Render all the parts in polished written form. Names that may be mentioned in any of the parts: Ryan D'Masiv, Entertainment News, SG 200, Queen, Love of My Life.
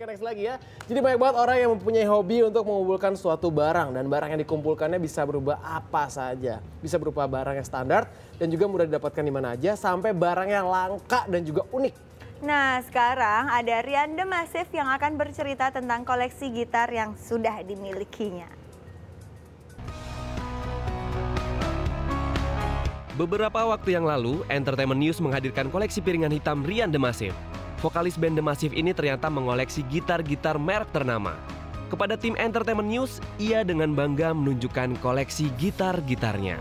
Oke, next lagi ya. Jadi banyak banget orang yang mempunyai hobi untuk mengumpulkan suatu barang. Dan barang yang dikumpulkannya bisa berubah apa saja. Bisa berupa barang yang standar dan juga mudah didapatkan di mana aja. Sampai barang yang langka dan juga unik. Nah, sekarang ada Ryan D'Masiv yang akan bercerita tentang koleksi gitar yang sudah dimilikinya. Beberapa waktu yang lalu, Entertainment News menghadirkan koleksi piringan hitam Ryan D'Masiv. Vokalis band D'Masiv ini ternyata mengoleksi gitar-gitar merek ternama. Kepada tim Entertainment News, ia dengan bangga menunjukkan koleksi gitar-gitarnya.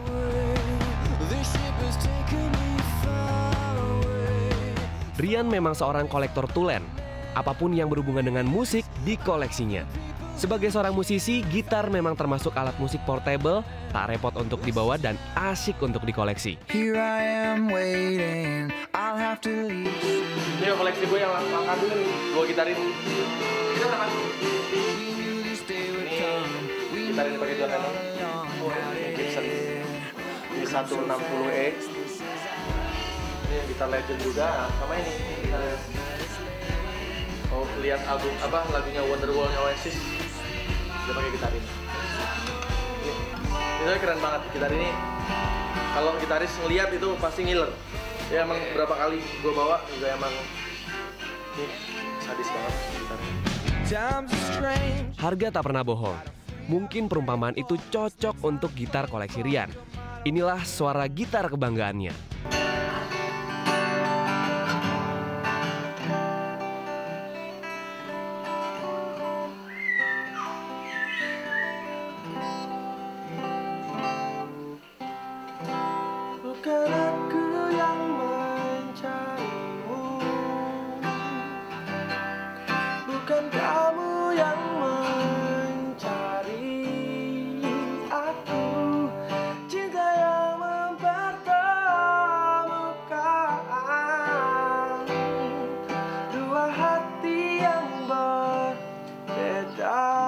Ryan memang seorang kolektor tulen, apapun yang berhubungan dengan musik dikoleksinya. Sebagai seorang musisi, gitar memang termasuk alat musik portable, tak repot untuk dibawa dan asik untuk dikoleksi. Ini koleksi gue yang langka dulu nih, gue gitarin. Ini apa? Ini gitarin pakai dua kan? Gibson G160E. Ini gitar legend juga, sama ini gitar. Oh, lihat album apa lagunya Wonderwall-nya Oasis, dia pakai gitar ini. Itu keren banget gitar ini. Kalau gitaris ngeliat itu pasti ngiler. Ya emang berapa kali gue bawa juga emang ini sadis banget gitarnya. Harga tak pernah bohong. Mungkin perumpamaan itu cocok untuk gitar koleksi Ryan. Inilah suara gitar kebanggaannya. Bukan aku yang mencarimu, bukan kamu yang mencari aku, cinta yang mempertemukan dua hati yang berbeda.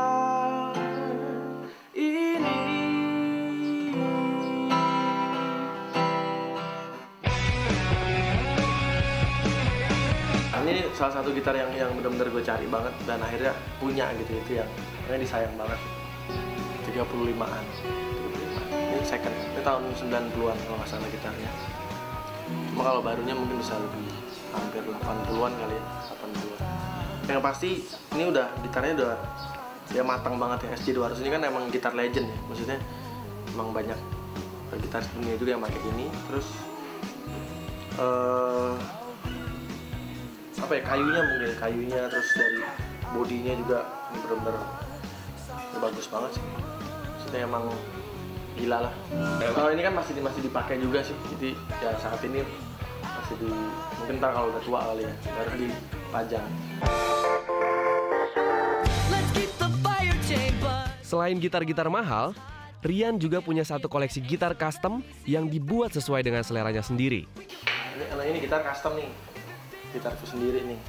Ini salah satu gitar yang benar-benar gue cari banget dan akhirnya punya gitu, itu yang makanya disayang banget. 35-an. Ini second. Ini tahun 90-an kalau nggak salah gitarnya. Cuma kalau barunya mungkin bisa lebih hampir 80-an kali ya, 80-an. Yang pasti ini udah gitarnya udah ya matang banget ya. SG 200 ini kan emang gitar legend ya. Maksudnya emang banyak gitaris dunia juga yang pakai ini. Terus apa ya, kayunya terus dari bodinya juga ini benar-benar bagus banget sih. Maksudnya emang gila lah. Kalau ini kan masih dipakai juga sih, jadi ya saat ini masih di mungkin ntar kalau udah tua kali ya baru dipajang. Selain gitar-gitar mahal, Ryan juga punya satu koleksi gitar custom yang dibuat sesuai dengan seleranya sendiri. Ini gitar custom nih. Gitarku sendiri nih,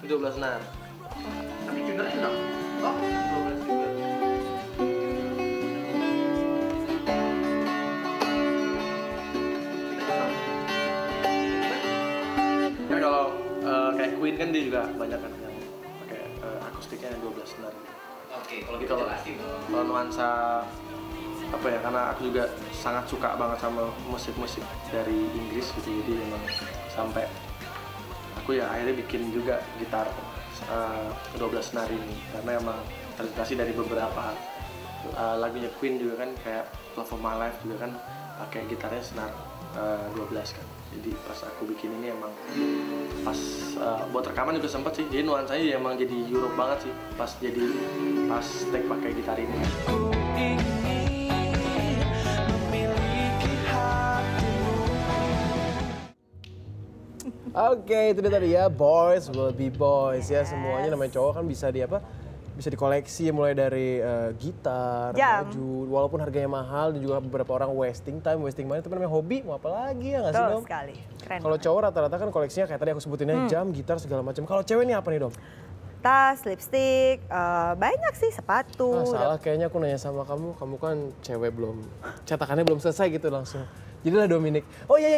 12 senar. Tapi juga sudah. Oh, 12 juga. Ya kalau kayak Queen kan dia juga banyak kan yang pakai akustiknya yang 12 senar. Oke, kalau gitu kalau nuansa apa ya, karena aku juga sangat suka banget sama musik-musik dari Inggris gitu, jadi memang sampai aku ya akhirnya bikin juga gitar 12 senar ini karena emang terinspirasi dari beberapa lagunya Queen juga kan, kayak Love of My Life juga kan pakai gitarnya senar 12 kan. Jadi pas aku bikin ini emang pas buat rekaman juga sempet sih, jadi nuansanya emang jadi Europe banget sih pas take pakai gitar ini. Oke, itu dia tadi ya, boys will be boys ya, semuanya namanya cowok kan bisa bisa dikoleksi mulai dari gitar, baju, walaupun harganya mahal dan juga beberapa orang wasting money, itu namanya hobi, mau apa lagi ya nggak sih Dom? Betul sekali, keren. Kalau cowok rata-rata kan koleksinya kayak tadi aku sebutinnya jam, gitar segala macam. Kalau cewek ini apa nih Dom? Tas, lipstik, banyak sih, sepatu. Nah, salah kayaknya aku nanya sama kamu kan cewek belum, cetakannya belum selesai gitu langsung. Jadilah Dominic. Oh iya,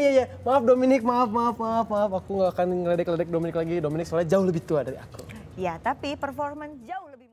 maaf Dominic, maaf. Aku nggak akan ngeledek-ledek Dominic lagi. Dominic soalnya jauh lebih tua dari aku. Ya, tapi performance jauh lebih